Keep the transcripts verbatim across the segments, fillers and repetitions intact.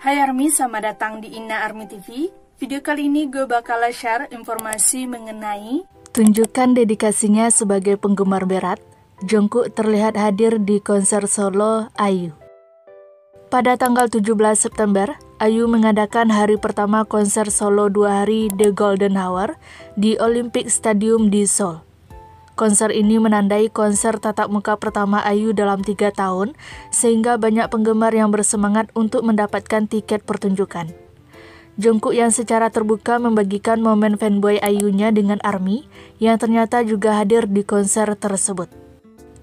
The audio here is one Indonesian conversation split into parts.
Hai ARMY, selamat datang di Ina Army T V. Video kali ini gue bakal share informasi mengenai tunjukkan dedikasinya sebagai penggemar berat, Jungkook terlihat hadir di konser solo I U. Pada tanggal tujuh belas September, I U mengadakan hari pertama konser solo dua hari The Golden Hour di Olympic Stadium di Seoul. Konser ini menandai konser tatap muka pertama I U dalam tiga tahun, sehingga banyak penggemar yang bersemangat untuk mendapatkan tiket pertunjukan. Jungkook yang secara terbuka membagikan momen fanboy I U-nya dengan ARMY, yang ternyata juga hadir di konser tersebut.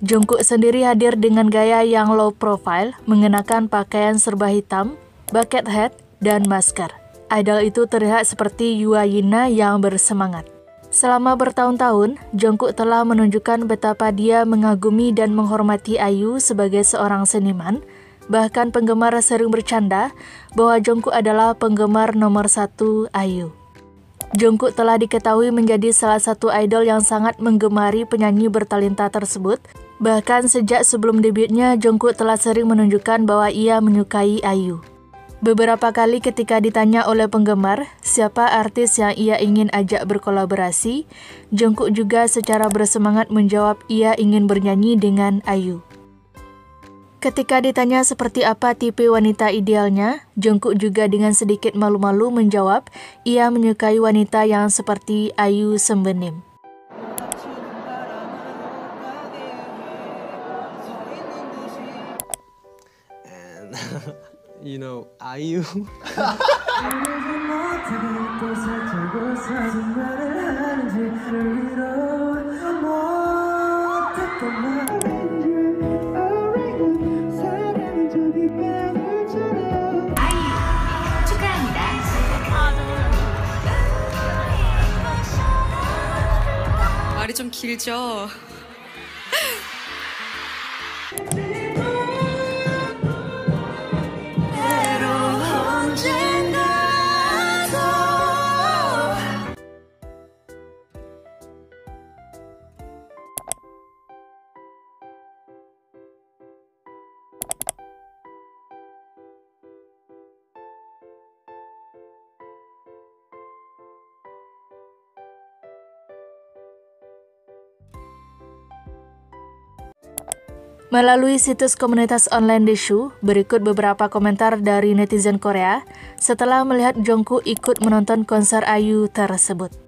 Jungkook sendiri hadir dengan gaya yang low profile, mengenakan pakaian serba hitam, bucket hat, dan masker. Idol itu terlihat seperti Yuayina yang bersemangat. Selama bertahun-tahun, Jungkook telah menunjukkan betapa dia mengagumi dan menghormati I U sebagai seorang seniman. Bahkan penggemar sering bercanda bahwa Jungkook adalah penggemar nomor satu I U. Jungkook telah diketahui menjadi salah satu idol yang sangat menggemari penyanyi bertalenta tersebut. Bahkan sejak sebelum debutnya, Jungkook telah sering menunjukkan bahwa ia menyukai I U. Beberapa kali ketika ditanya oleh penggemar siapa artis yang ia ingin ajak berkolaborasi, Jungkook juga secara bersemangat menjawab ia ingin bernyanyi dengan I U. Ketika ditanya seperti apa tipe wanita idealnya, Jungkook juga dengan sedikit malu-malu menjawab ia menyukai wanita yang seperti I U Sembenim. And... You know, I U. 말이 좀 길죠. Melalui situs komunitas online Daeshu, berikut beberapa komentar dari netizen Korea setelah melihat Jungkook ikut menonton konser I U tersebut.